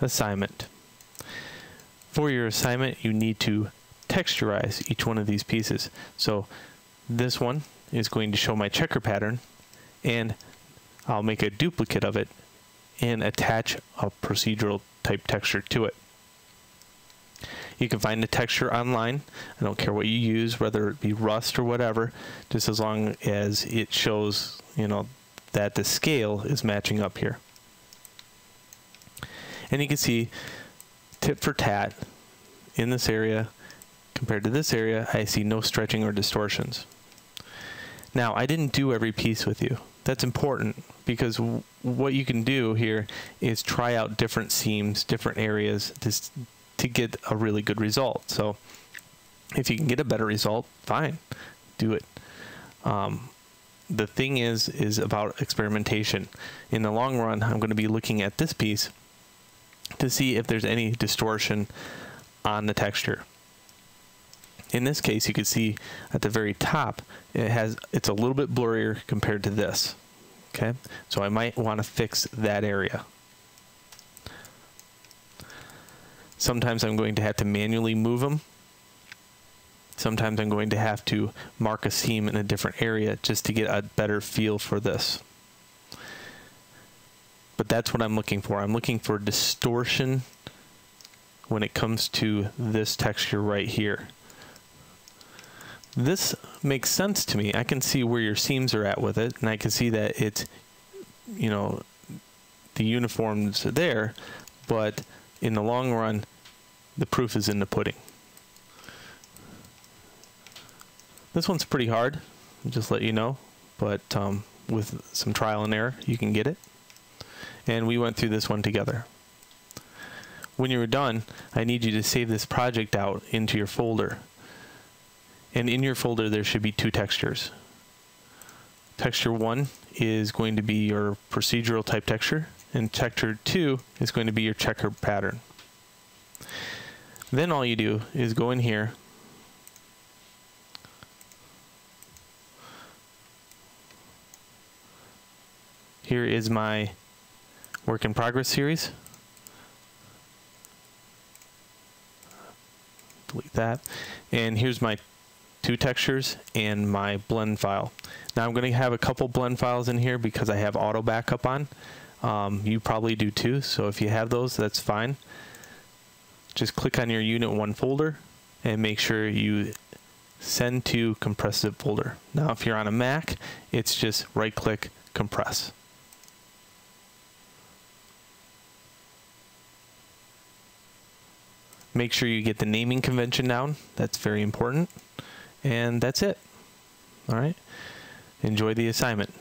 assignment. For your assignment, you need to texturize each one of these pieces. So this one is going to show my checker pattern, and I'll make a duplicate of it and attach a procedural type texture to it. You can find the texture online. I don't care what you use, whether it be Rust or whatever, just as long as it shows, you know, that the scale is matching up here. And you can see tit for tat in this area compared to this area, I see no stretching or distortions. Now, I didn't do every piece with you. That's important, because what you can do here is try out different seams, different areas to get a really good result. So if you can get a better result, fine, do it. The thing is about experimentation. In the long run, I'm going to be looking at this piece to see if there's any distortion on the texture. In this case, you can see at the very top, it's a little bit blurrier compared to this. Okay, so I might want to fix that area. Sometimes I'm going to have to manually move them. Sometimes I'm going to have to mark a seam in a different area just to get a better feel for this. But that's what I'm looking for. I'm looking for distortion when it comes to this texture right here. This makes sense to me. I can see where your seams are at with it, and I can see that it's, you know, the uniforms are there, but in the long run, the proof is in the pudding. This one's pretty hard, I'll just let you know, but with some trial and error, you can get it. And we went through this one together. When you're done, I need you to save this project out into your folder. And in your folder, there should be two textures. Texture 1 is going to be your procedural type texture, and texture 2 is going to be your checker pattern. Then all you do is go in here, here is my work in progress series. Delete that. And here's my two textures and my blend file. Now I'm going to have a couple blend files in here because I have auto backup on. You probably do too, so if you have those, that's fine. Just click on your Unit 1 folder and make sure you send to compress zip folder. Now if you're on a Mac, it's just right click, compress. Make sure you get the naming convention down, that's very important. And that's it. All right. Enjoy the assignment.